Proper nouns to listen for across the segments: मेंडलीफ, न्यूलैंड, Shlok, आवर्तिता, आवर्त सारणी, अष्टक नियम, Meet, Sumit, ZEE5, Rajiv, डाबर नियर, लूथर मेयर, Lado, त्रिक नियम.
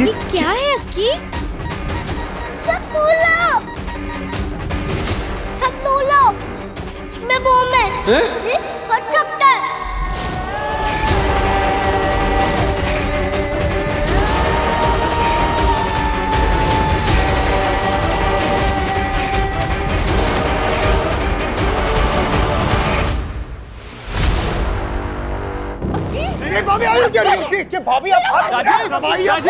ये क्या है अक्की? इसमें बम है। फट सकता है। भाभी आइए क्या रही? भाभी आप राजीव राजीव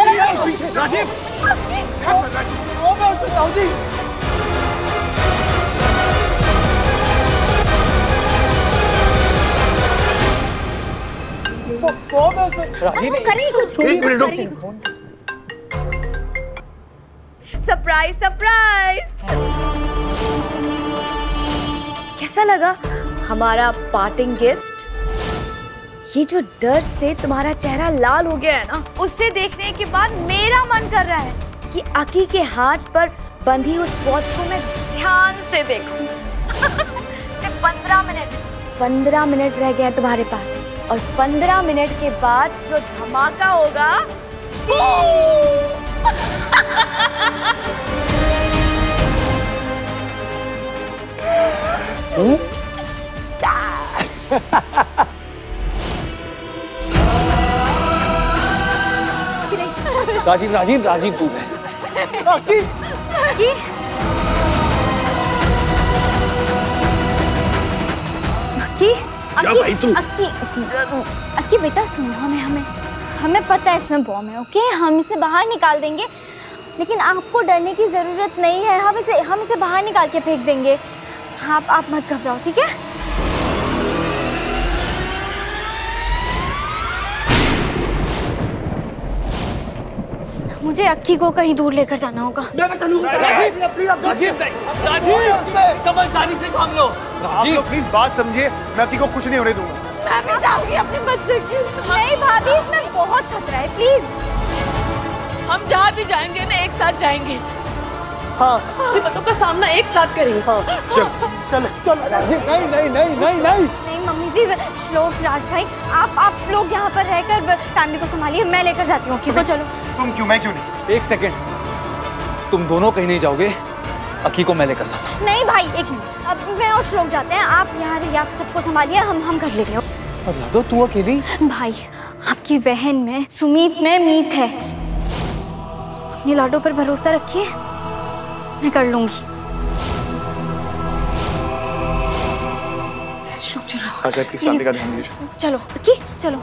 साहूजी सरप्राइज सरप्राइज। कैसा लगा हमारा पार्टिंग गिफ्ट? ये जो डर से तुम्हारा चेहरा लाल हो गया है ना, उससे देखने के बाद मेरा मन कर रहा है कि अक्की के हाथ पर बंधी उस वॉच को मैं ध्यान से देखूं। सिर्फ 15 मिनट रह गए हैं तुम्हारे पास, और 15 मिनट के बाद जो धमाका होगा। राजीव राजीव राजीव दूध है। अक्की बेटा सुनो, हमें पता है इसमें बॉम्ब है। ओके, हम इसे बाहर निकाल देंगे, लेकिन आपको डरने की जरूरत नहीं है। हम इसे बाहर निकाल के फेंक देंगे। आप मत घबराओ, ठीक है? मुझे अक्की को कहीं दूर लेकर जाना होगा। मैं बता दूंगा। राजीव समझदारी से काम लो। आप लोग प्लीज बात समझिए, मैं अक्की को कुछ नहीं होने दूंगा। मैं भी जाऊंगी अपने बच्चे की। नहीं भाभी, इसमें बहुत खतरा है, प्लीज। हम जहाँ भी जाएंगे ना, एक साथ जाएंगे। हाँ, बच्चों का सामना एक साथ करेंगे। नहीं मम्मी जी, श्लोक, राज भाई, आप लोग यहाँ पर रहकर फैमिली को संभालिए, मैं लेकर जाती हूँ। तो चलो। तुम क्यों, मैं क्यों नहीं? एक सेकेंड, तुम दोनों कहीं नहीं जाओगे, अक्की को मैं लेकर जाता हूँ। नहीं भाई, एक मिनट, अब मैं और श्लोक जाते हैं, आप यहाँ रहिए, आप सबको संभालिए, हम कर लेते हो। अब लादो, तू अकेली? भाई, आपकी बहन में सुमित में मीत है, अपने लाडो पर भरोसा रखिए, मैं कर लूंगी। चलो अक्की, चलो।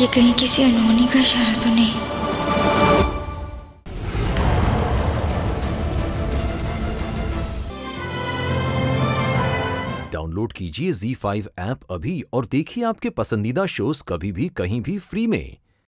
ये कहीं किसी अनहोनी का इशारा तो नहीं? डाउनलोड कीजिए ZEE5 ऐप अभी और देखिए आपके पसंदीदा शोज कभी भी कहीं भी फ्री में।